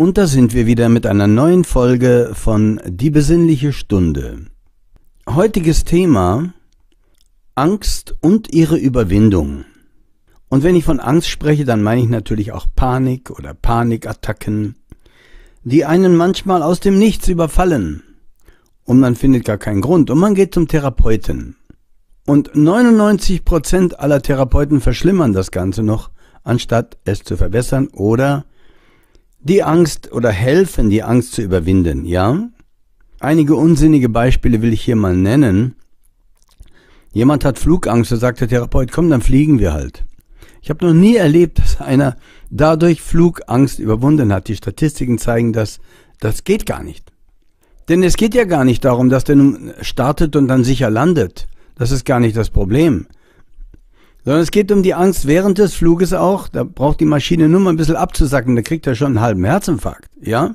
Und da sind wir wieder mit einer neuen Folge von Die besinnliche Stunde. Heutiges Thema: Angst und ihre Überwindung. Und wenn ich von Angst spreche, dann meine ich natürlich auch Panik oder Panikattacken, die einen manchmal aus dem Nichts überfallen. Und man findet gar keinen Grund und man geht zum Therapeuten. Und 99% aller Therapeuten verschlimmern das Ganze noch, anstatt es zu verbessern oder die Angst oder helfen, die Angst zu überwinden, ja? Einige unsinnige Beispiele will ich hier mal nennen. Jemand hat Flugangst, da sagt der Therapeut, komm, dann fliegen wir halt. Ich habe noch nie erlebt, dass einer dadurch Flugangst überwunden hat. Die Statistiken zeigen, dass das geht gar nicht. Denn es geht ja gar nicht darum, dass der nun startet und dann sicher landet. Das ist gar nicht das Problem. Sondern es geht um die Angst während des Fluges auch. Da braucht die Maschine nur mal ein bisschen abzusacken, da kriegt er schon einen halben Herzinfarkt, ja?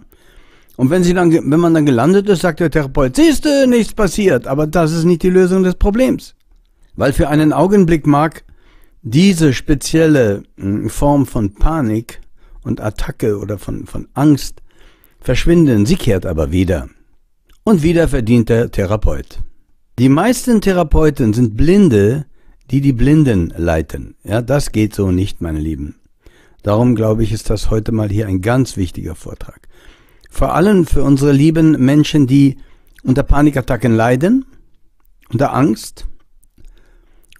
Und wenn man dann gelandet ist, sagt der Therapeut, siehst du, nichts passiert. Aber das ist nicht die Lösung des Problems. Weil für einen Augenblick mag diese spezielle Form von Panik und Attacke oder von Angst verschwinden. Sie kehrt aber wieder. Und wieder verdient der Therapeut. Die meisten Therapeuten sind Blinde, die die Blinden leiten. Ja, das geht so nicht, meine Lieben. Darum, glaube ich, ist das heute mal hier ein ganz wichtiger Vortrag. Vor allem für unsere lieben Menschen, die unter Panikattacken leiden, unter Angst.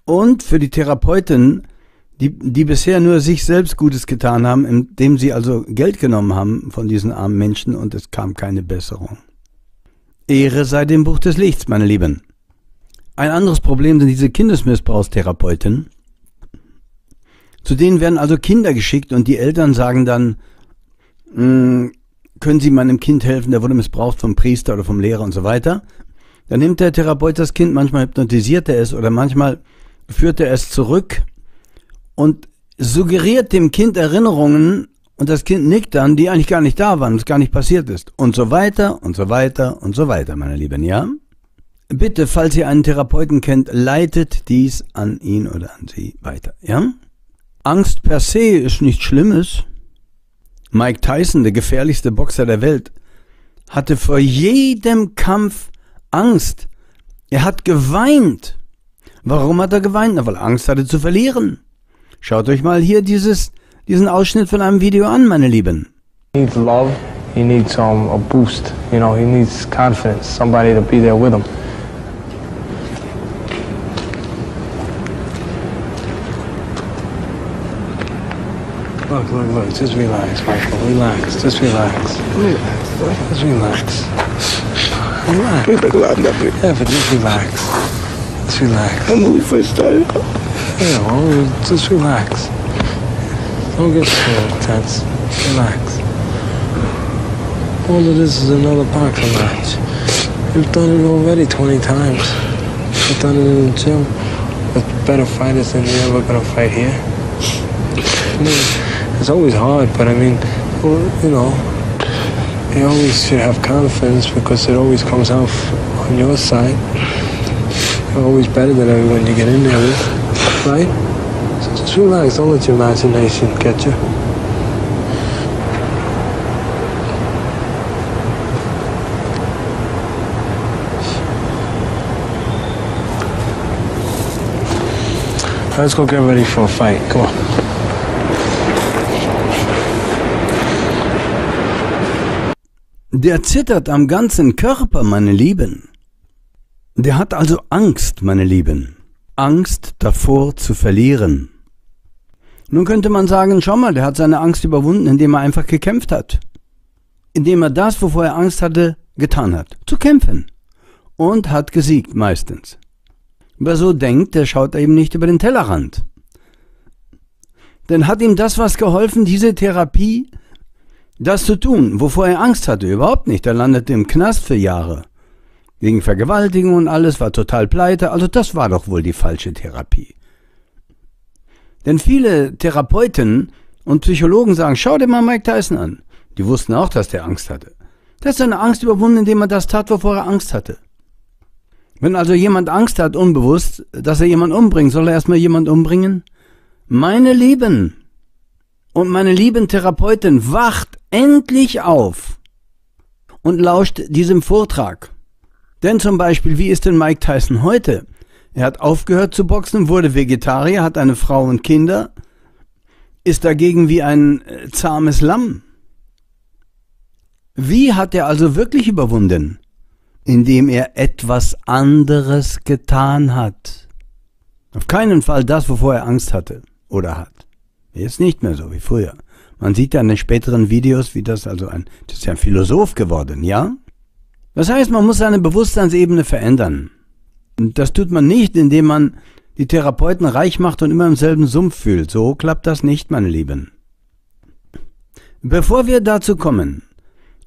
Und für die Therapeuten, die bisher nur sich selbst Gutes getan haben, indem sie also Geld genommen haben von diesen armen Menschen und es kam keine Besserung. Ehre sei dem Buch des Lichts, meine Lieben. Ein anderes Problem sind diese Kindesmissbrauchstherapeuten. Zu denen werden also Kinder geschickt und die Eltern sagen dann, können Sie meinem Kind helfen, der wurde missbraucht vom Priester oder vom Lehrer und so weiter. Dann nimmt der Therapeut das Kind, manchmal hypnotisiert er es oder manchmal führt er es zurück und suggeriert dem Kind Erinnerungen und das Kind nickt dann, die eigentlich gar nicht da waren, was gar nicht passiert ist. Und so weiter und so weiter und so weiter, meine Lieben, ja? Bitte, falls ihr einen Therapeuten kennt, leitet dies an ihn oder an sie weiter, ja? Angst per se ist nichts Schlimmes. Mike Tyson, der gefährlichste Boxer der Welt, hatte vor jedem Kampf Angst. Er hat geweint. Warum hat er geweint? Na, weil er Angst hatte zu verlieren. Schaut euch mal hier diesen Ausschnitt von einem Video an, meine Lieben. He needs love, he needs a boost, you know, he needs confidence, somebody to be there with him. Look, look, look, just relax, Michael, relax, just relax. Relax, just relax. Relax. Yeah, but just relax. Just relax. I know we first started. Yeah, well, just relax. Don't get so tense. Relax. All of this is another boxing match. You've done it already 20 times. You've done it in the gym with better fighters than you're ever gonna fight here. I mean, it's always hard, but I mean, you know, you always should have confidence because it always comes out on your side. You're always better than everyone you get in there with, right? So just relax, don't let your imagination get you. Let's go get ready for a fight, come on. Der zittert am ganzen Körper, meine Lieben. Der hat also Angst, meine Lieben. Angst davor zu verlieren. Nun könnte man sagen, schau mal, der hat seine Angst überwunden, indem er einfach gekämpft hat. Indem er das, wovor er Angst hatte, getan hat. Zu kämpfen. Und hat gesiegt, meistens. Wer so denkt, der schaut eben nicht über den Tellerrand. Denn hat ihm das was geholfen, diese Therapie, das zu tun, wovor er Angst hatte? Überhaupt nicht. Er landete im Knast für Jahre. Wegen Vergewaltigung und alles, war total pleite. Also das war doch wohl die falsche Therapie. Denn viele Therapeuten und Psychologen sagen, schau dir mal Mike Tyson an. Die wussten auch, dass der Angst hatte. Der hat seine Angst überwunden, indem er das tat, wovor er Angst hatte. Wenn also jemand Angst hat, unbewusst, dass er jemanden umbringt, soll er erstmal jemanden umbringen? Meine Lieben, Und meine lieben Therapeutin wacht endlich auf und lauscht diesem Vortrag. Denn zum Beispiel, wie ist denn Mike Tyson heute? Er hat aufgehört zu boxen, wurde Vegetarier, hat eine Frau und Kinder, ist dagegen wie ein zahmes Lamm. Wie hat er also wirklich überwunden? Indem er etwas anderes getan hat. Auf keinen Fall das, wovor er Angst hatte oder hat. Jetzt nicht mehr so wie früher. Man sieht ja in den späteren Videos, wie das also das ist ja ein Philosoph geworden, ja? Das heißt, man muss seine Bewusstseinsebene verändern. Und das tut man nicht, indem man die Therapeuten reich macht und immer im selben Sumpf fühlt. So klappt das nicht, meine Lieben. Bevor wir dazu kommen,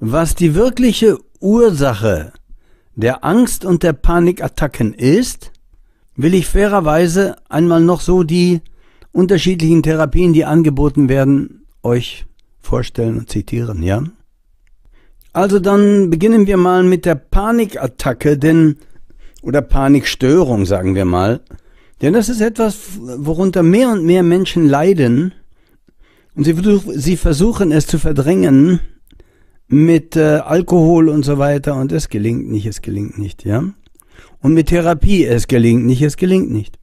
was die wirkliche Ursache der Angst und der Panikattacken ist, will ich fairerweise einmal noch so die unterschiedlichen Therapien, die angeboten werden, euch vorstellen und zitieren, ja? Also dann beginnen wir mal mit der Panikattacke, oder Panikstörung, sagen wir mal. Denn das ist etwas, worunter mehr und mehr Menschen leiden und sie versuchen es zu verdrängen mit Alkohol und so weiter und es gelingt nicht, ja? Und mit Therapie, es gelingt nicht, es gelingt nicht.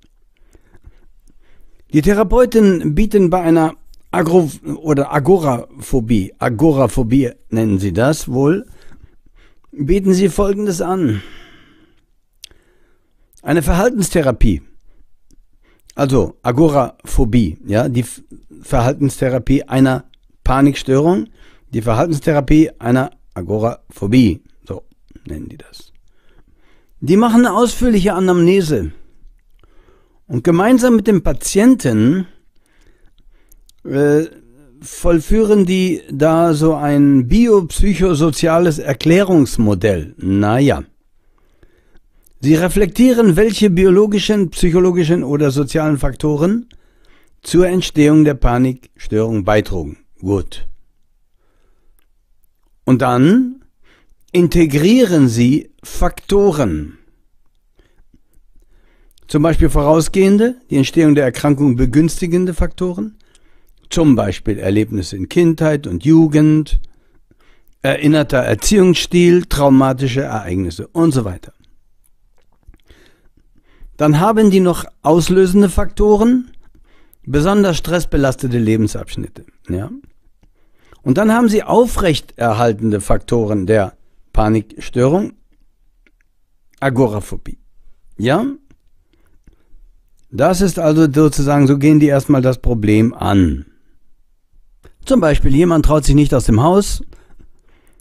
Die Therapeuten bieten bei einer Agoraphobie nennen sie das wohl, bieten sie Folgendes an. Eine Verhaltenstherapie, also Agoraphobie, ja, die Verhaltenstherapie einer Panikstörung, die Verhaltenstherapie einer Agoraphobie, so nennen die das. Die machen eine ausführliche Anamnese. Und gemeinsam mit dem Patienten vollführen die da so ein biopsychosoziales Erklärungsmodell. Naja. Sie reflektieren, welche biologischen, psychologischen oder sozialen Faktoren zur Entstehung der Panikstörung beitrugen. Gut. Und dann integrieren sie Faktoren. Zum Beispiel vorausgehende, die Entstehung der Erkrankung begünstigende Faktoren, zum Beispiel Erlebnisse in Kindheit und Jugend, erinnerter Erziehungsstil, traumatische Ereignisse und so weiter. Dann haben die noch auslösende Faktoren, besonders stressbelastete Lebensabschnitte. Ja? Und dann haben sie aufrechterhaltende Faktoren der Panikstörung, Agoraphobie. Ja? Das ist also sozusagen, so gehen die erstmal das Problem an. Zum Beispiel, jemand traut sich nicht aus dem Haus.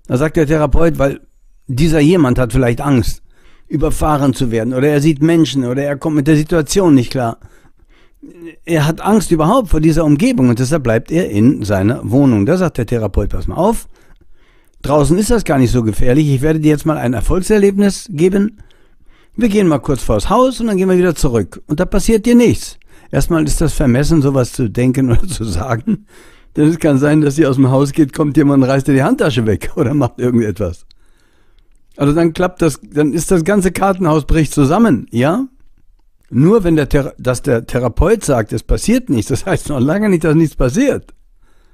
Da sagt der Therapeut, weil dieser jemand hat vielleicht Angst, überfahren zu werden. Oder er sieht Menschen oder er kommt mit der Situation nicht klar. Er hat Angst überhaupt vor dieser Umgebung und deshalb bleibt er in seiner Wohnung. Da sagt der Therapeut, pass mal auf, draußen ist das gar nicht so gefährlich. Ich werde dir jetzt mal ein Erfolgserlebnis geben. Wir gehen mal kurz vors Haus und dann gehen wir wieder zurück. Und da passiert dir nichts. Erstmal ist das vermessen, sowas zu denken oder zu sagen. Denn es kann sein, dass sie aus dem Haus geht, kommt jemand und reißt dir die Handtasche weg oder macht irgendetwas. Also dann klappt das, dann ist das ganze Kartenhaus bricht zusammen, ja? Nur wenn der Therapeut sagt, es passiert nichts, das heißt noch lange nicht, dass nichts passiert.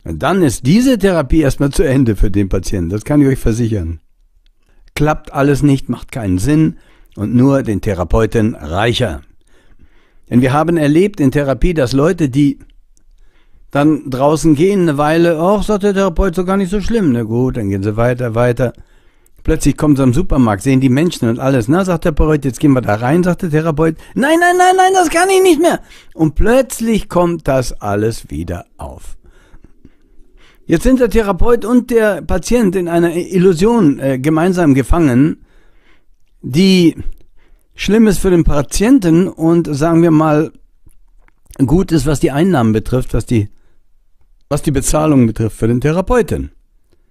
Und dann ist diese Therapie erstmal zu Ende für den Patienten, das kann ich euch versichern. Klappt alles nicht, macht keinen Sinn. Und nur den Therapeuten reicher. Denn wir haben erlebt in Therapie, dass Leute, die dann draußen gehen eine Weile, oh, sagt der Therapeut, so gar nicht so schlimm. Na gut, dann gehen sie weiter. Plötzlich kommen sie am Supermarkt, sehen die Menschen und alles. Na, sagt der Therapeut, jetzt gehen wir da rein, sagt der Therapeut. Nein, das kann ich nicht mehr. Und plötzlich kommt das alles wieder auf. Jetzt sind der Therapeut und der Patient in einer Illusion gemeinsam gefangen, die schlimm ist für den Patienten und sagen wir mal gut ist, was die Einnahmen betrifft, was die Bezahlung betrifft für den Therapeuten.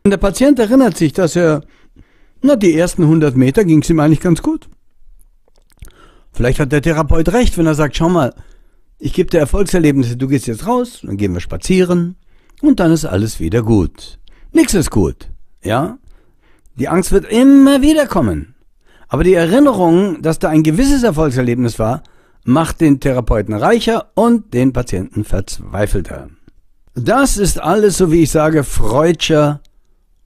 Und der Patient erinnert sich, dass er, na die ersten 100 Meter ging es ihm eigentlich ganz gut. Vielleicht hat der Therapeut recht, wenn er sagt, schau mal, ich gebe dir Erfolgserlebnisse, du gehst jetzt raus, dann gehen wir spazieren und dann ist alles wieder gut. Nichts ist gut, ja. Die Angst wird immer wieder kommen. Aber die Erinnerung, dass da ein gewisses Erfolgserlebnis war, macht den Therapeuten reicher und den Patienten verzweifelter. Das ist alles, so wie ich sage, freudscher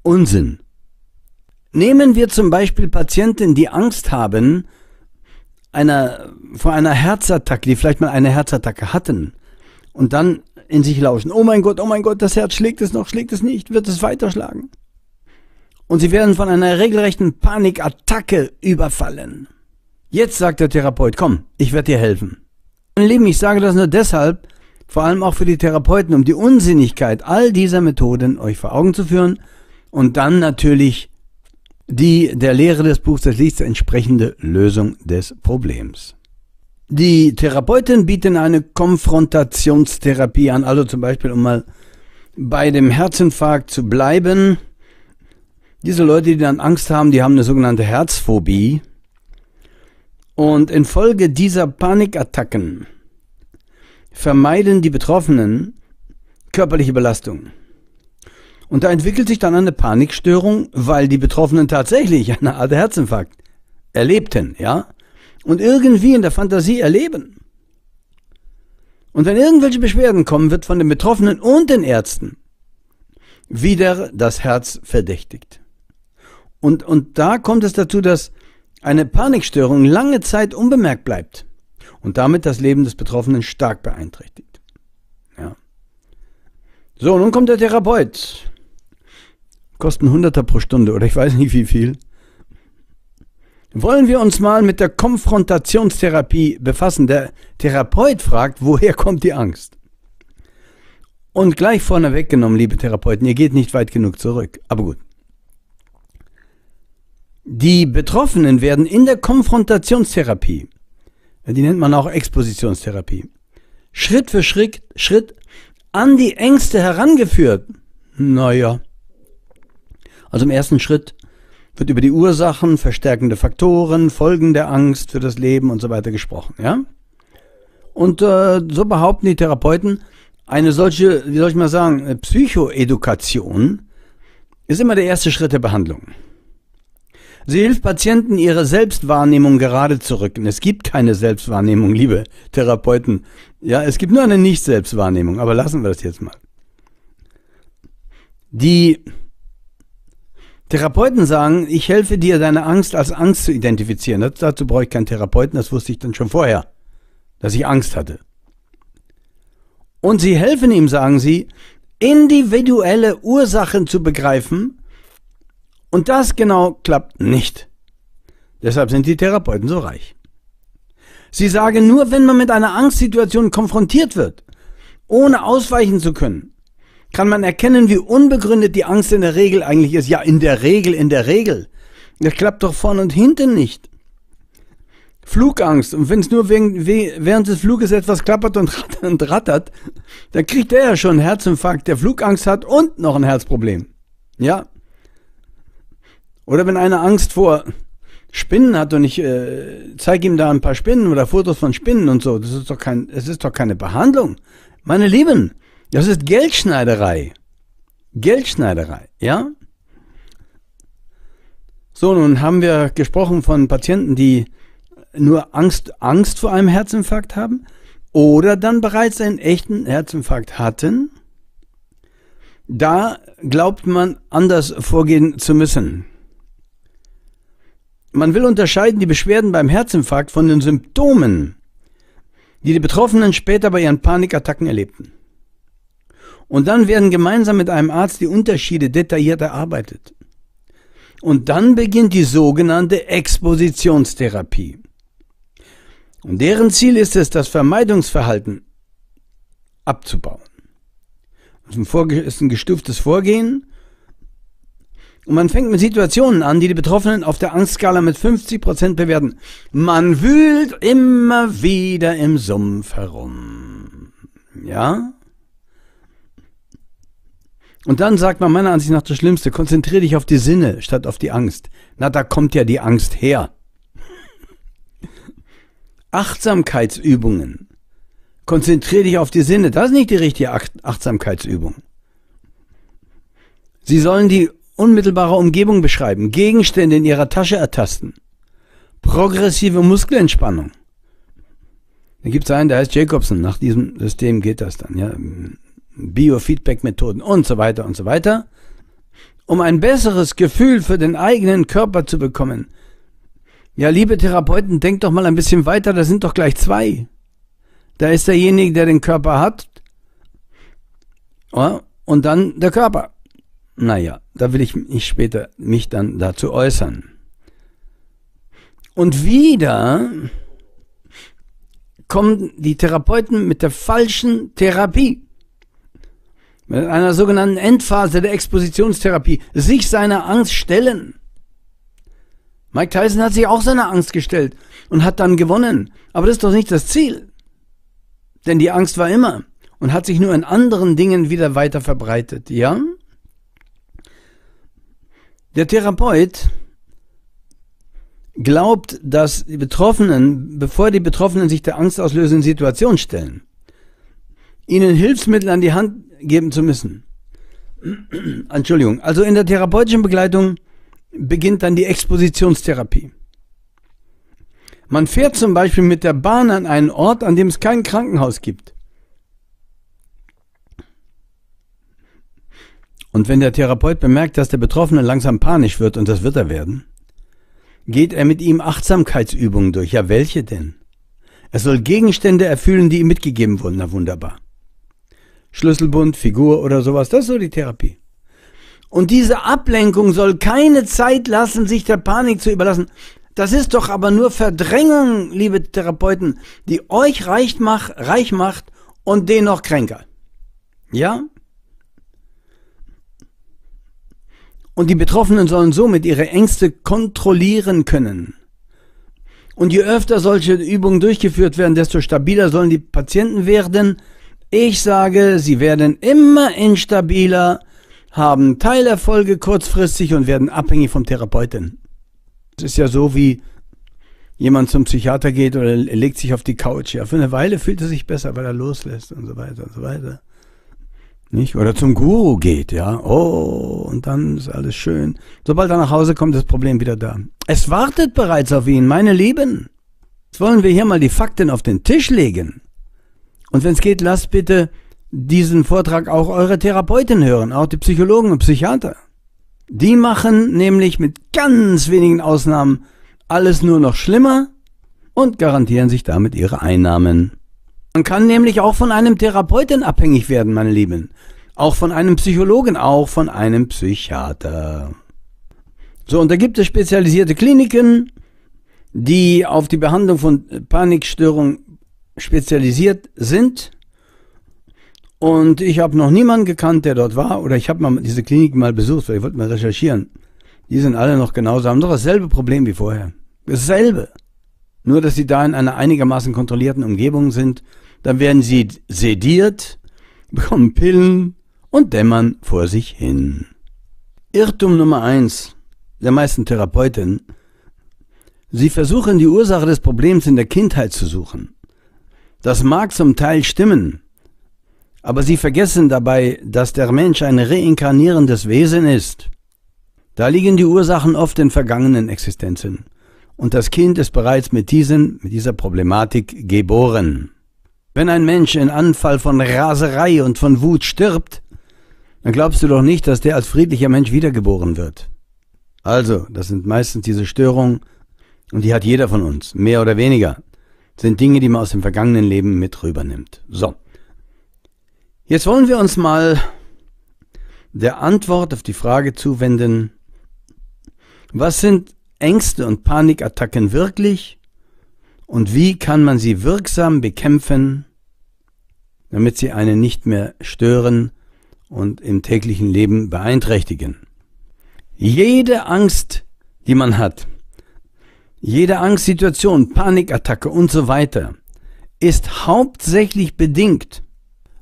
Unsinn. Nehmen wir zum Beispiel Patienten, die Angst haben vor einer Herzattacke, die vielleicht mal eine Herzattacke hatten und dann in sich lauschen. Oh mein Gott, das Herz, schlägt es noch, schlägt es nicht, wird es weiterschlagen? Und sie werden von einer regelrechten Panikattacke überfallen. Jetzt sagt der Therapeut, komm, ich werde dir helfen. Mein Lieben, ich sage das nur deshalb, vor allem auch für die Therapeuten, um die Unsinnigkeit all dieser Methoden euch vor Augen zu führen und dann natürlich die der Lehre des Buchs des Lichts entsprechende Lösung des Problems. Die Therapeuten bieten eine Konfrontationstherapie an, also zum Beispiel, um mal bei dem Herzinfarkt zu bleiben. Diese Leute, die dann Angst haben, die haben eine sogenannte Herzphobie. Und infolge dieser Panikattacken vermeiden die Betroffenen körperliche Belastung. Und da entwickelt sich dann eine Panikstörung, weil die Betroffenen tatsächlich eine Art Herzinfarkt erlebten, ja? Und irgendwie in der Fantasie erleben. Und wenn irgendwelche Beschwerden kommen, wird von den Betroffenen und den Ärzten wieder das Herz verdächtigt. Und da kommt es dazu, dass eine Panikstörung lange Zeit unbemerkt bleibt und damit das Leben des Betroffenen stark beeinträchtigt. Ja. So, nun kommt der Therapeut. Kosten Hunderter pro Stunde oder ich weiß nicht wie viel. Wollen wir uns mal mit der Konfrontationstherapie befassen? Der Therapeut fragt, woher kommt die Angst? Und gleich vorne weggenommen, liebe Therapeuten, ihr geht nicht weit genug zurück. Aber gut. Die Betroffenen werden in der Konfrontationstherapie, die nennt man auch Expositionstherapie, Schritt für Schritt an die Ängste herangeführt. Naja, also im ersten Schritt wird über die Ursachen, verstärkende Faktoren, Folgen der Angst für das Leben und so weiter gesprochen. Ja? Und so behaupten die Therapeuten, eine solche, wie soll ich mal sagen, Psychoedukation ist immer der erste Schritt der Behandlung. Sie hilft Patienten, ihre Selbstwahrnehmung gerade zu rücken. Es gibt keine Selbstwahrnehmung, liebe Therapeuten. Ja, es gibt nur eine Nicht-Selbstwahrnehmung, aber lassen wir das jetzt mal. Die Therapeuten sagen, ich helfe dir, deine Angst als Angst zu identifizieren. Dazu brauche ich keinen Therapeuten, das wusste ich dann schon vorher, dass ich Angst hatte. Und sie helfen ihm, sagen sie, individuelle Ursachen zu begreifen. Und das genau klappt nicht. Deshalb sind die Therapeuten so reich. Sie sagen, nur wenn man mit einer Angstsituation konfrontiert wird, ohne ausweichen zu können, kann man erkennen, wie unbegründet die Angst in der Regel eigentlich ist. Ja, in der Regel. Das klappt doch vorne und hinten nicht. Flugangst. Und wenn es nur während des Fluges etwas klappert und rattert, dann kriegt der ja schon einen Herzinfarkt, der Flugangst hat und noch ein Herzproblem. Ja. Oder wenn einer Angst vor Spinnen hat und ich zeige ihm da ein paar Spinnen oder Fotos von Spinnen und so, das ist doch keine Behandlung. Meine Lieben, das ist Geldschneiderei. Geldschneiderei, ja? So, nun haben wir gesprochen von Patienten, die nur Angst vor einem Herzinfarkt haben oder dann bereits einen echten Herzinfarkt hatten. Da glaubt man, anders vorgehen zu müssen. Man will unterscheiden die Beschwerden beim Herzinfarkt von den Symptomen, die die Betroffenen später bei ihren Panikattacken erlebten. Und dann werden gemeinsam mit einem Arzt die Unterschiede detailliert erarbeitet. Und dann beginnt die sogenannte Expositionstherapie. Und deren Ziel ist es, das Vermeidungsverhalten abzubauen. Das ist ein gestuftes Vorgehen. Und man fängt mit Situationen an, die die Betroffenen auf der Angstskala mit 50% bewerten. Man wühlt immer wieder im Sumpf herum. Ja? Und dann sagt man meiner Ansicht nach das Schlimmste, konzentriere dich auf die Sinne statt auf die Angst. Na, da kommt ja die Angst her. Achtsamkeitsübungen. Konzentriere dich auf die Sinne. Das ist nicht die richtige Achtsamkeitsübung. Sie sollen die unmittelbare Umgebung beschreiben, Gegenstände in ihrer Tasche ertasten, progressive Muskelentspannung. Da gibt es einen, der heißt Jacobson. Nach diesem System geht das dann. Ja? Biofeedback-Methoden und so weiter, um ein besseres Gefühl für den eigenen Körper zu bekommen. Ja, liebe Therapeuten, denkt doch mal ein bisschen weiter, da sind doch gleich zwei. Da ist derjenige, der den Körper hat, und dann der Körper. Naja, da will ich mich später dann dazu äußern. Und wieder kommen die Therapeuten mit der falschen Therapie, mit einer sogenannten Endphase der Expositionstherapie, sich seiner Angst stellen. Mike Tyson hat sich auch seiner Angst gestellt und hat dann gewonnen. Aber das ist doch nicht das Ziel. Denn die Angst war immer und hat sich nur in anderen Dingen wieder weiter verbreitet. Ja? Der Therapeut glaubt, dass die Betroffenen, bevor die Betroffenen sich der angstauslösenden Situation stellen, ihnen Hilfsmittel an die Hand geben zu müssen. Entschuldigung. Also in der therapeutischen Begleitung beginnt dann die Expositionstherapie. Man fährt zum Beispiel mit der Bahn an einen Ort, an dem es kein Krankenhaus gibt. Und wenn der Therapeut bemerkt, dass der Betroffene langsam panisch wird, und das wird er werden, geht er mit ihm Achtsamkeitsübungen durch. Ja, welche denn? Er soll Gegenstände erfüllen, die ihm mitgegeben wurden. Na wunderbar. Schlüsselbund, Figur oder sowas, das ist so die Therapie. Und diese Ablenkung soll keine Zeit lassen, sich der Panik zu überlassen. Das ist doch aber nur Verdrängung, liebe Therapeuten, die euch reich macht und den noch kränker. Ja? Und die Betroffenen sollen somit ihre Ängste kontrollieren können. Und je öfter solche Übungen durchgeführt werden, desto stabiler sollen die Patienten werden. Ich sage, sie werden immer instabiler, haben Teilerfolge kurzfristig und werden abhängig vom Therapeuten. Es ist ja so, wie jemand zum Psychiater geht oder legt sich auf die Couch. Ja, für eine Weile fühlt er sich besser, weil er loslässt und so weiter und so weiter. Nicht? Oder zum Guru geht, ja. Oh, und dann ist alles schön. Sobald er nach Hause kommt, ist das Problem wieder da. Es wartet bereits auf ihn, meine Lieben. Jetzt wollen wir hier mal die Fakten auf den Tisch legen. Und wenn es geht, lasst bitte diesen Vortrag auch eure Therapeuten hören, auch die Psychologen und Psychiater. Die machen nämlich mit ganz wenigen Ausnahmen alles nur noch schlimmer und garantieren sich damit ihre Einnahmen. Man kann nämlich auch von einem Therapeuten abhängig werden, meine Lieben. Auch von einem Psychologen, auch von einem Psychiater. So, und da gibt es spezialisierte Kliniken, die auf die Behandlung von Panikstörungen spezialisiert sind. Und ich habe noch niemanden gekannt, der dort war, oder ich habe mal diese Kliniken mal besucht, weil ich wollte mal recherchieren. Die sind alle noch genauso, haben doch dasselbe Problem wie vorher. Dasselbe. Nur, dass sie da in einer einigermaßen kontrollierten Umgebung sind. Dann werden sie sediert, bekommen Pillen und dämmern vor sich hin. Irrtum Nummer 1 der meisten Therapeuten. Sie versuchen, die Ursache des Problems in der Kindheit zu suchen. Das mag zum Teil stimmen. Aber sie vergessen dabei, dass der Mensch ein reinkarnierendes Wesen ist. Da liegen die Ursachen oft in vergangenen Existenzen. Und das Kind ist bereits mit dieser Problematik geboren. Wenn ein Mensch in Anfall von Raserei und von Wut stirbt, dann glaubst du doch nicht, dass der als friedlicher Mensch wiedergeboren wird. Also, das sind meistens diese Störungen, und die hat jeder von uns, mehr oder weniger. Das sind Dinge, die man aus dem vergangenen Leben mit rübernimmt. So. Jetzt wollen wir uns mal der Antwort auf die Frage zuwenden, was sind Ängste und Panikattacken wirklich und wie kann man sie wirksam bekämpfen, damit sie einen nicht mehr stören und im täglichen Leben beeinträchtigen. Jede Angst, die man hat, jede Angstsituation, Panikattacke und so weiter, ist hauptsächlich bedingt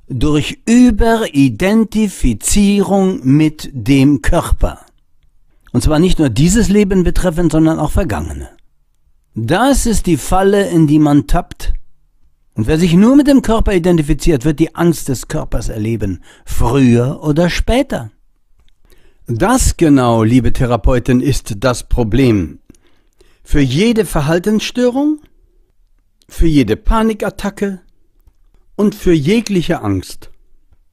durch Überidentifizierung mit dem Körper. Und zwar nicht nur dieses Leben betreffend, sondern auch vergangene. Das ist die Falle, in die man tappt. Und wer sich nur mit dem Körper identifiziert, wird die Angst des Körpers erleben, früher oder später. Das genau, liebe Therapeutin, ist das Problem. Für jede Verhaltensstörung, für jede Panikattacke, und für jegliche Angst.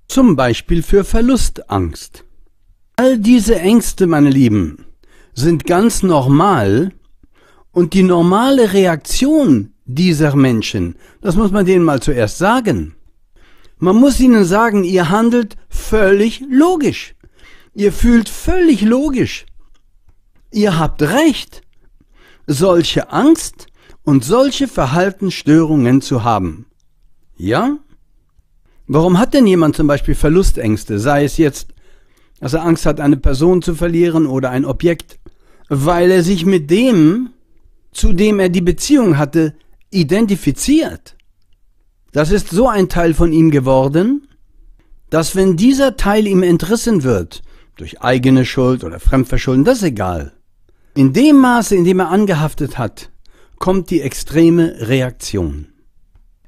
zum Beispiel für Verlustangst. All diese Ängste, meine Lieben, sind ganz normal und die normale Reaktion dieser Menschen, das muss man denen mal zuerst sagen. Man muss ihnen sagen, ihr handelt völlig logisch. Ihr fühlt völlig logisch. Ihr habt recht, solche Angst und solche Verhaltensstörungen zu haben. Ja? Warum hat denn jemand zum Beispiel Verlustängste? Sei es jetzt, dass er Angst hat, eine Person zu verlieren oder ein Objekt. Weil er sich mit dem, zu dem er die Beziehung hatte, identifiziert. Das ist so ein Teil von ihm geworden, dass wenn dieser Teil ihm entrissen wird, durch eigene Schuld oder Fremdverschulden, das ist egal. In dem Maße, in dem er angehaftet hat, kommt die extreme Reaktion.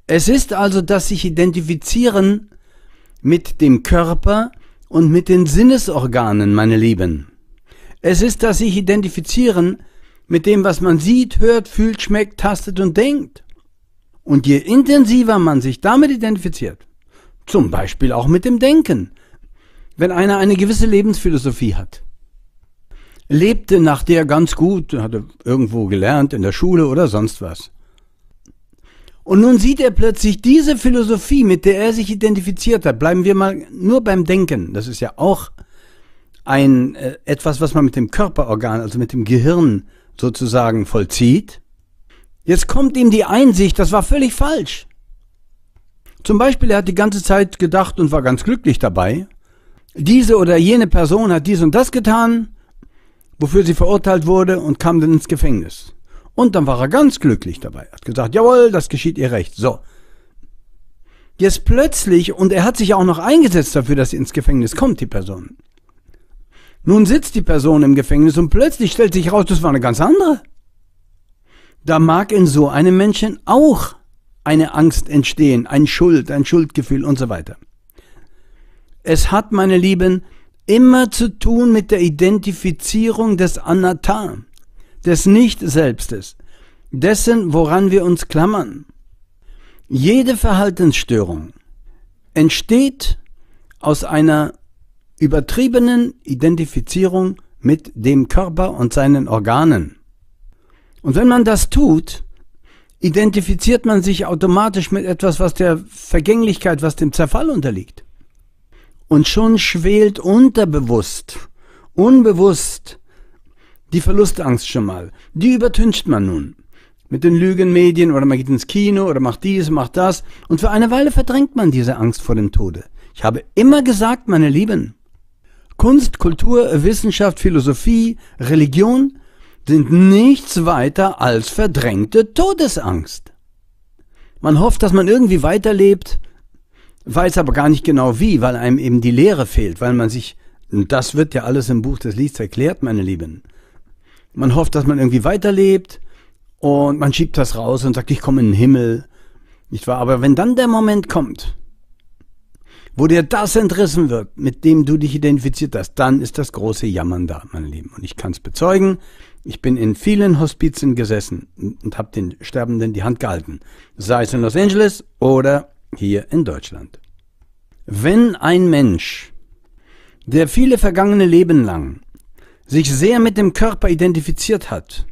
Es ist also das sich identifizieren mit dem Körper und mit den Sinnesorganen, meine Lieben. Es ist das sich identifizieren mit dem, was man sieht, hört, fühlt, schmeckt, tastet und denkt. Und je intensiver man sich damit identifiziert, zum Beispiel auch mit dem Denken, wenn einer eine gewisse Lebensphilosophie hat, lebte nach der ganz gut, hatte irgendwo gelernt, in der Schule oder sonst was. Und nun sieht er plötzlich diese Philosophie, mit der er sich identifiziert hat. Bleiben wir mal nur beim Denken. Das ist ja auch ein etwas, was man mit dem Körperorgan, also mit dem Gehirn sozusagen vollzieht. Jetzt kommt ihm die Einsicht, das war völlig falsch. Zum Beispiel, er hat die ganze Zeit gedacht und war ganz glücklich dabei. Diese oder jene Person hat dies und das getan, wofür sie verurteilt wurde und kam dann ins Gefängnis. Und dann war er ganz glücklich dabei. Er hat gesagt, jawohl, das geschieht ihr recht. So. Jetzt plötzlich, und er hat sich auch noch eingesetzt dafür, dass sie ins Gefängnis kommt, die Person. Nun sitzt die Person im Gefängnis und plötzlich stellt sich raus, das war eine ganz andere. Da mag in so einem Menschen auch eine Angst entstehen, ein Schuldgefühl und so weiter. Es hat, meine Lieben, immer zu tun mit der Identifizierung des Anatta, des Nicht-Selbstes, dessen, woran wir uns klammern. Jede Verhaltensstörung entsteht aus einer übertriebenen Identifizierung mit dem Körper und seinen Organen. Und wenn man das tut, identifiziert man sich automatisch mit etwas, was der Vergänglichkeit, was dem Zerfall unterliegt. Und schon schwelt unterbewusst, unbewusst die Verlustangst schon mal. Die übertüncht man nun mit den Lügenmedien oder man geht ins Kino oder macht dies, macht das. Und für eine Weile verdrängt man diese Angst vor dem Tode. Ich habe immer gesagt, meine Lieben, Kunst, Kultur, Wissenschaft, Philosophie, Religion sind nichts weiter als verdrängte Todesangst. Man hofft, dass man irgendwie weiterlebt, weiß aber gar nicht genau wie, weil einem eben die Lehre fehlt, weil man sich, und das wird ja alles im Buch des Lichts erklärt, meine Lieben, man hofft, dass man irgendwie weiterlebt und man schiebt das raus und sagt, ich komme in den Himmel, nicht wahr? Aber wenn dann der Moment kommt, wo dir das entrissen wird, mit dem du dich identifiziert hast, dann ist das große Jammern da, meine Lieben. Und ich kann es bezeugen, ich bin in vielen Hospizen gesessen und habe den Sterbenden die Hand gehalten, sei es in Los Angeles oder hier in Deutschland. Wenn ein Mensch, der viele vergangene Leben lang sich sehr mit dem Körper identifiziert hat,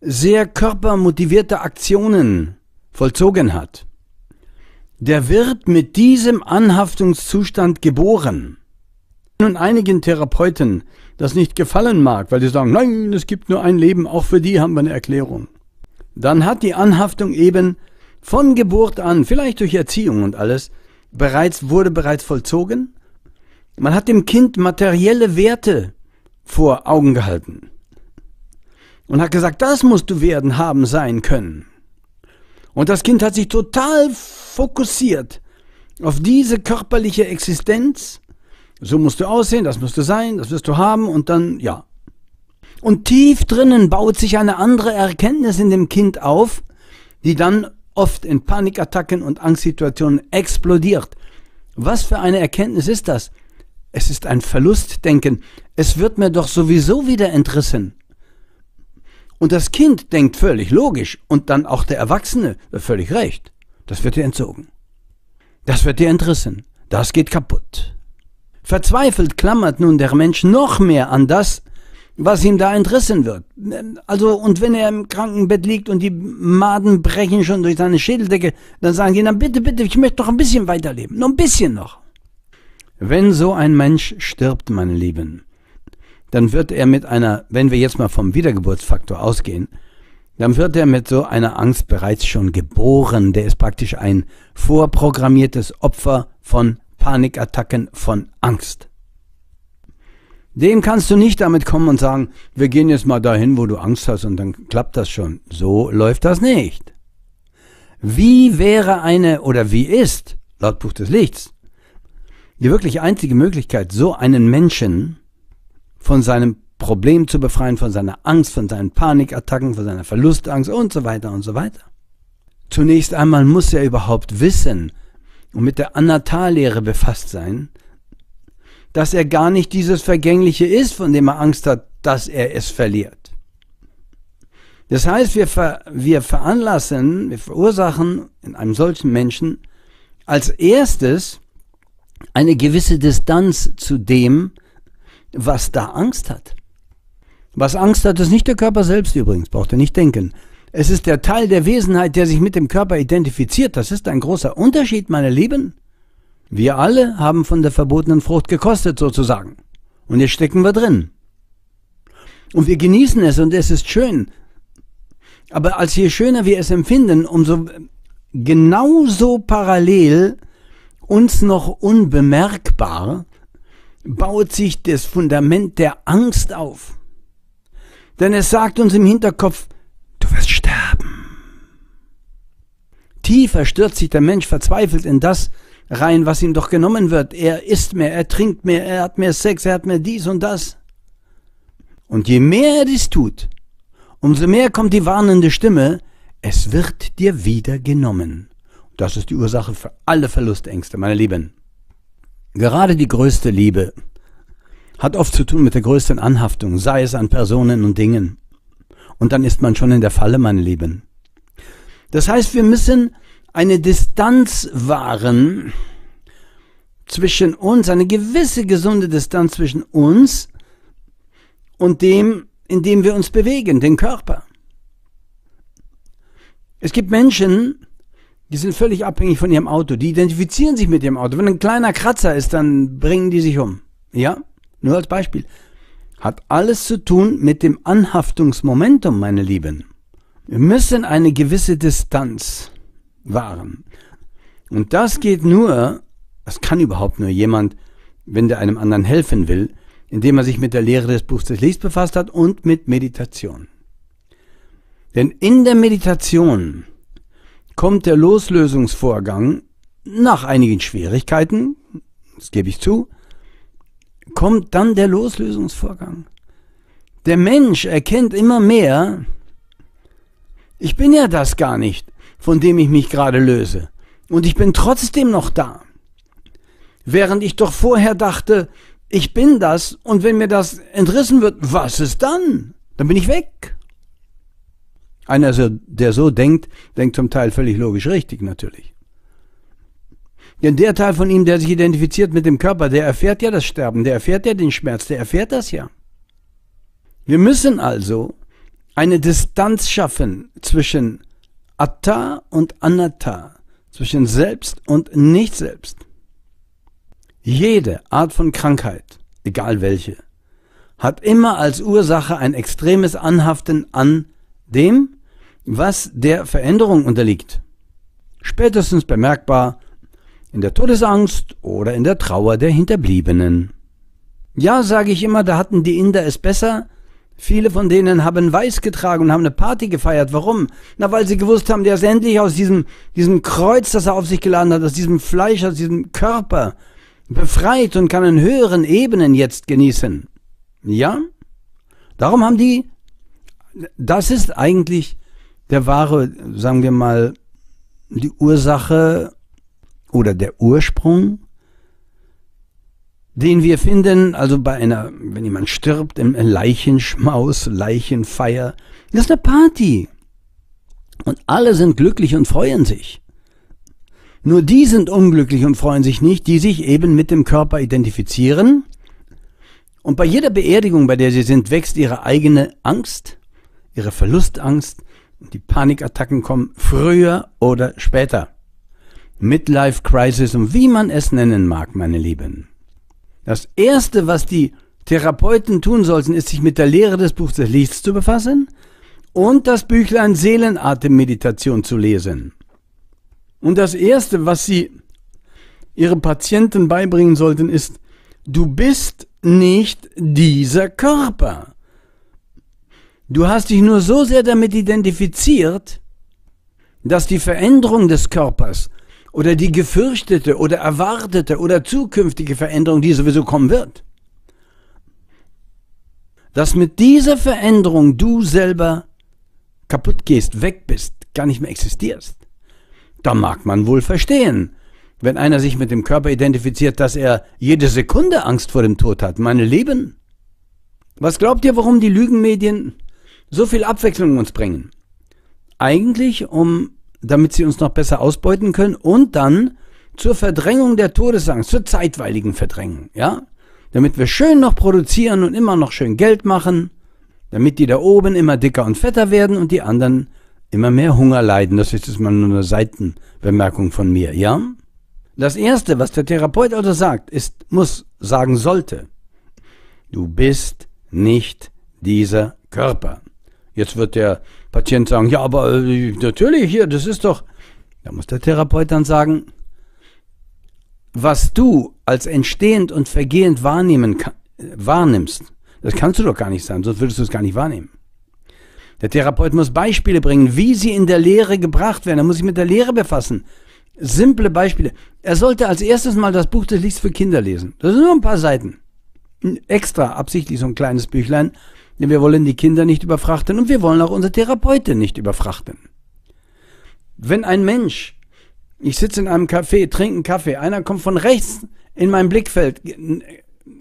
sehr körpermotivierte Aktionen vollzogen hat, der wird mit diesem Anhaftungszustand geboren. Nun einigen Therapeuten das nicht gefallen mag, weil sie sagen, nein, es gibt nur ein Leben, auch für die haben wir eine Erklärung. Dann hat die Anhaftung eben von Geburt an, vielleicht durch Erziehung und alles, wurde bereits vollzogen. Man hat dem Kind materielle Werte vor Augen gehalten und hat gesagt, das musst du werden, haben, sein, können. Und das Kind hat sich total fokussiert auf diese körperliche Existenz. So musst du aussehen, das musst du sein, das wirst du haben und dann, ja. Und tief drinnen baut sich eine andere Erkenntnis in dem Kind auf, die dann oft in Panikattacken und Angstsituationen explodiert. Was für eine Erkenntnis ist das? Es ist ein Verlustdenken. Es wird mir doch sowieso wieder entrissen. Und das Kind denkt völlig logisch und dann auch der Erwachsene völlig recht. Das wird dir entzogen. Das wird dir entrissen. Das geht kaputt. Verzweifelt klammert nun der Mensch noch mehr an das, was ihm da entrissen wird. Also, und wenn er im Krankenbett liegt und die Maden brechen schon durch seine Schädeldecke, dann sagen die, dann bitte, bitte, ich möchte doch ein bisschen weiterleben. Nur ein bisschen noch. Wenn so ein Mensch stirbt, meine Lieben, dann wird er mit einer, wenn wir jetzt mal vom Wiedergeburtsfaktor ausgehen, dann wird er mit so einer Angst bereits schon geboren. Der ist praktisch ein vorprogrammiertes Opfer von Panikattacken, von Angst. Dem kannst du nicht damit kommen und sagen, wir gehen jetzt mal dahin, wo du Angst hast und dann klappt das schon. So läuft das nicht. Wie wäre eine, oder wie ist, laut Buch des Lichts, die wirklich einzige Möglichkeit, so einen Menschen von seinem Problem zu befreien, von seiner Angst, von seinen Panikattacken, von seiner Verlustangst und so weiter und so weiter? Zunächst einmal muss er überhaupt wissen und mit der Anatallehre befasst sein, dass er gar nicht dieses Vergängliche ist, von dem er Angst hat, dass er es verliert. Das heißt, wir verursachen in einem solchen Menschen als erstes eine gewisse Distanz zu dem, was da Angst hat. Was Angst hat, ist nicht der Körper selbst übrigens, braucht ihr nicht denken. Es ist der Teil der Wesenheit, der sich mit dem Körper identifiziert. Das ist ein großer Unterschied, meine Lieben. Wir alle haben von der verbotenen Frucht gekostet, sozusagen. Und jetzt stecken wir drin. Und wir genießen es und es ist schön. Aber als je schöner wir es empfinden, umso genauso parallel, uns noch unbemerkbar, baut sich das Fundament der Angst auf. Denn es sagt uns im Hinterkopf, du wirst sterben. Tiefer stürzt sich der Mensch verzweifelt in das rein, was ihm doch genommen wird. Er isst mehr, er trinkt mehr, er hat mehr Sex, er hat mehr dies und das. Und je mehr er dies tut, umso mehr kommt die warnende Stimme, es wird dir wieder genommen. Das ist die Ursache für alle Verlustängste, meine Lieben. Gerade die größte Liebe hat oft zu tun mit der größten Anhaftung, sei es an Personen und Dingen. Und dann ist man schon in der Falle, meine Lieben. Das heißt, wir müssen eine Distanz wahren zwischen uns, eine gewisse gesunde Distanz zwischen uns und dem, in dem wir uns bewegen, den Körper. Es gibt Menschen, die sind völlig abhängig von ihrem Auto, die identifizieren sich mit ihrem Auto. Wenn ein kleiner Kratzer ist, dann bringen die sich um. Ja, nur als Beispiel. Hat alles zu tun mit dem Anhaftungsmomentum, meine Lieben. Wir müssen eine gewisse Distanz wahren. Und das geht nur, das kann überhaupt nur jemand, wenn der einem anderen helfen will, indem er sich mit der Lehre des Buchs des Lichts befasst hat und mit Meditation. Denn in der Meditation kommt der Loslösungsvorgang nach einigen Schwierigkeiten, das gebe ich zu, kommt dann der Loslösungsvorgang. Der Mensch erkennt immer mehr, ich bin ja das gar nicht, von dem ich mich gerade löse. Und ich bin trotzdem noch da. Während ich doch vorher dachte, ich bin das und wenn mir das entrissen wird, was ist dann? Dann bin ich weg. Einer, der so denkt, denkt zum Teil völlig logisch richtig natürlich. Denn der Teil von ihm, der sich identifiziert mit dem Körper, der erfährt ja das Sterben, der erfährt ja den Schmerz, der erfährt das ja. Wir müssen also eine Distanz schaffen zwischen Atta und Anatta, zwischen Selbst und Nicht-Selbst. Jede Art von Krankheit, egal welche, hat immer als Ursache ein extremes Anhaften an dem, was der Veränderung unterliegt. Spätestens bemerkbar in der Todesangst oder in der Trauer der Hinterbliebenen. Ja, sage ich immer, da hatten die Inder es besser. Viele von denen haben weiß getragen und haben eine Party gefeiert. Warum? Na, weil sie gewusst haben, der ist endlich aus diesem Kreuz, das er auf sich geladen hat, aus diesem Fleisch, aus diesem Körper befreit und kann in höheren Ebenen jetzt genießen. Ja? Darum haben die... Das ist eigentlich der wahre, sagen wir mal, die Ursache oder der Ursprung, den wir finden, also bei einer, wenn jemand stirbt, im Leichenschmaus, Leichenfeier. Das ist eine Party. Und alle sind glücklich und freuen sich. Nur die sind unglücklich und freuen sich nicht, die sich eben mit dem Körper identifizieren. Und bei jeder Beerdigung, bei der sie sind, wächst ihre eigene Angst, ihre Verlustangst. Die Panikattacken kommen früher oder später. Midlife-Crisis und wie man es nennen mag, meine Lieben. Das Erste, was die Therapeuten tun sollten, ist, sich mit der Lehre des Buchs des Lichts zu befassen und das Büchlein Seelenatemmeditation zu lesen. Und das Erste, was sie ihren Patienten beibringen sollten, ist, du bist nicht dieser Körper. Du hast dich nur so sehr damit identifiziert, dass die Veränderung des Körpers oder die gefürchtete oder erwartete oder zukünftige Veränderung, die sowieso kommen wird, dass mit dieser Veränderung du selber kaputt gehst, weg bist, gar nicht mehr existierst. Da mag man wohl verstehen, wenn einer sich mit dem Körper identifiziert, dass er jede Sekunde Angst vor dem Tod hat. Meine Lieben, was glaubt ihr, warum die Lügenmedien so viel Abwechslung uns bringen? Eigentlich, damit sie uns noch besser ausbeuten können und dann zur Verdrängung der Todesangst, zur zeitweiligen Verdrängung, ja? Damit wir schön noch produzieren und immer noch schön Geld machen, damit die da oben immer dicker und fetter werden und die anderen immer mehr Hunger leiden. Das ist jetzt mal nur eine Seitenbemerkung von mir, ja? Das Erste, was der Therapeut also sagt, sollte, du bist nicht dieser Körper. Jetzt wird der Patient sagen, ja, aber natürlich, hier, das ist doch... Da muss der Therapeut dann sagen, was du als entstehend und vergehend wahrnimmst, das kannst du doch gar nicht sein, sonst würdest du es gar nicht wahrnehmen. Der Therapeut muss Beispiele bringen, wie sie in der Lehre gebracht werden. Er muss sich mit der Lehre befassen. Simple Beispiele. Er sollte als erstes mal das Buch des Lichts für Kinder lesen. Das sind nur ein paar Seiten. Extra absichtlich so ein kleines Büchlein, denn wir wollen die Kinder nicht überfrachten und wir wollen auch unsere Therapeuten nicht überfrachten. Wenn ein Mensch, ich sitze in einem Café, trinke einen Kaffee, einer kommt von rechts in mein Blickfeld,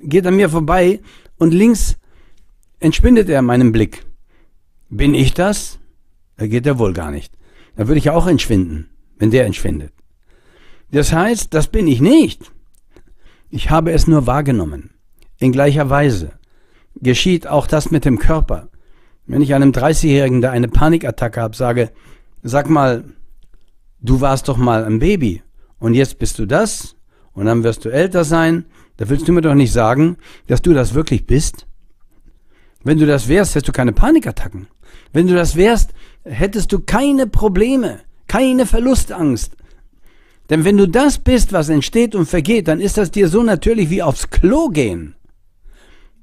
geht an mir vorbei und links entschwindet er meinem Blick. Bin ich das? Da geht er wohl gar nicht. Da würde ich ja auch entschwinden, wenn der entschwindet. Das heißt, das bin ich nicht. Ich habe es nur wahrgenommen. In gleicher Weise geschieht auch das mit dem Körper. Wenn ich einem 30-Jährigen, der eine Panikattacke hat, sage, sag mal, du warst doch mal ein Baby und jetzt bist du das und dann wirst du älter sein, da willst du mir doch nicht sagen, dass du das wirklich bist. Wenn du das wärst, hättest du keine Panikattacken. Wenn du das wärst, hättest du keine Probleme, keine Verlustangst. Denn wenn du das bist, was entsteht und vergeht, dann ist das dir so natürlich wie aufs Klo gehen.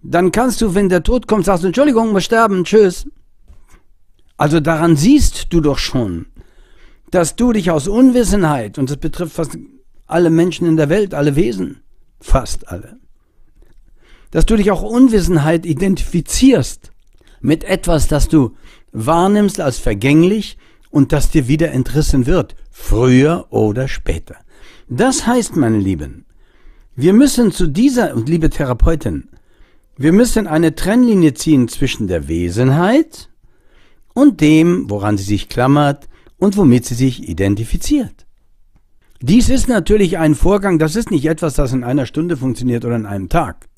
Dann kannst du, wenn der Tod kommt, sagst du, Entschuldigung, wir sterben, tschüss. Also daran siehst du doch schon, dass du dich aus Unwissenheit, und das betrifft fast alle Menschen in der Welt, alle Wesen, fast alle, dass du dich auch Unwissenheit identifizierst mit etwas, das du wahrnimmst als vergänglich und das dir wieder entrissen wird, früher oder später. Das heißt, meine Lieben, wir müssen zu dieser, und liebe Therapeutin, wir müssen eine Trennlinie ziehen zwischen der Wesenheit und dem, woran sie sich klammert und womit sie sich identifiziert. Dies ist natürlich ein Vorgang, das ist nicht etwas, das in einer Stunde funktioniert oder in einem Tag.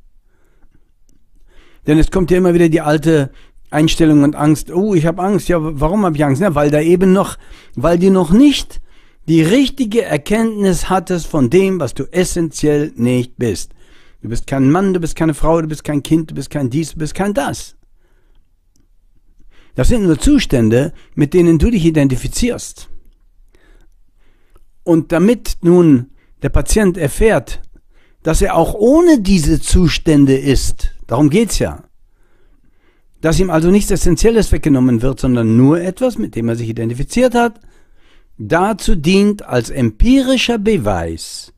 Denn es kommt ja immer wieder die alte Einstellung und Angst. Oh, ich habe Angst. Ja, warum habe ich Angst? Na, weil du noch nicht die richtige Erkenntnis hattest von dem, was du essentiell nicht bist. Du bist kein Mann, du bist keine Frau, du bist kein Kind, du bist kein dies, du bist kein das. Das sind nur Zustände, mit denen du dich identifizierst. Und damit nun der Patient erfährt, dass er auch ohne diese Zustände ist, darum geht's ja. Dass ihm also nichts Essentielles weggenommen wird, sondern nur etwas, mit dem er sich identifiziert hat, dazu dient als empirischer Beweis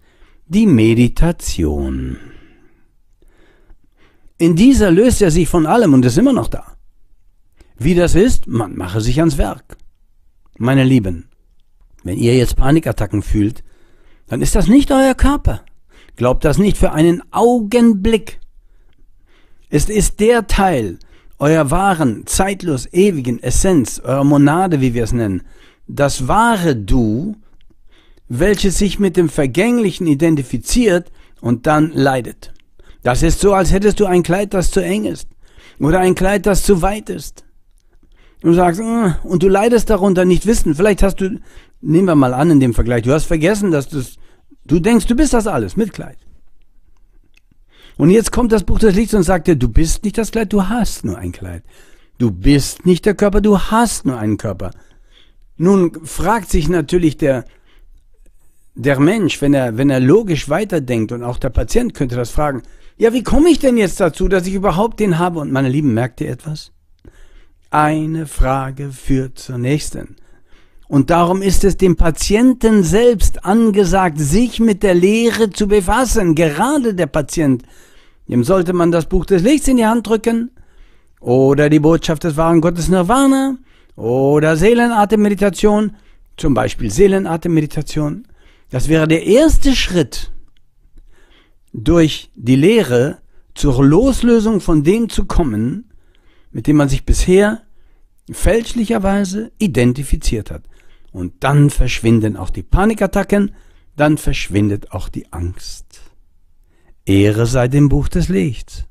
die Meditation. In dieser löst er sich von allem und ist immer noch da. Wie das ist, man mache sich ans Werk. Meine Lieben, wenn ihr jetzt Panikattacken fühlt, dann ist das nicht euer Körper. Glaubt das nicht für einen Augenblick. Es ist der Teil eurer wahren, zeitlos ewigen Essenz, eurer Monade, wie wir es nennen. Das wahre Du, welche sich mit dem Vergänglichen identifiziert und dann leidet. Das ist so, als hättest du ein Kleid, das zu eng ist oder ein Kleid, das zu weit ist. Du sagst, und du leidest darunter, nicht wissen. Vielleicht hast du, nehmen wir mal an in dem Vergleich, du hast vergessen, dass du denkst, du bist das alles mit Kleid. Und jetzt kommt das Buch des Lichts und sagt dir, du bist nicht das Kleid, du hast nur ein Kleid. Du bist nicht der Körper, du hast nur einen Körper. Nun fragt sich natürlich der Mensch, wenn er logisch weiterdenkt, und auch der Patient könnte das fragen, ja, wie komme ich denn jetzt dazu, dass ich überhaupt den habe? Und meine Lieben, merkt ihr etwas? Eine Frage führt zur nächsten. Und darum ist es dem Patienten selbst angesagt, sich mit der Lehre zu befassen. Gerade der Patient, dem sollte man das Buch des Lichts in die Hand drücken oder die Botschaft des wahren Gottes Nirvana oder Seelenatemmeditation, zum Beispiel Seelenatemmeditation. Das wäre der erste Schritt durch die Lehre zur Loslösung von dem zu kommen, mit dem man sich bisher fälschlicherweise identifiziert hat. Und dann verschwinden auch die Panikattacken, dann verschwindet auch die Angst. Ehre sei dem Buch des Lichts.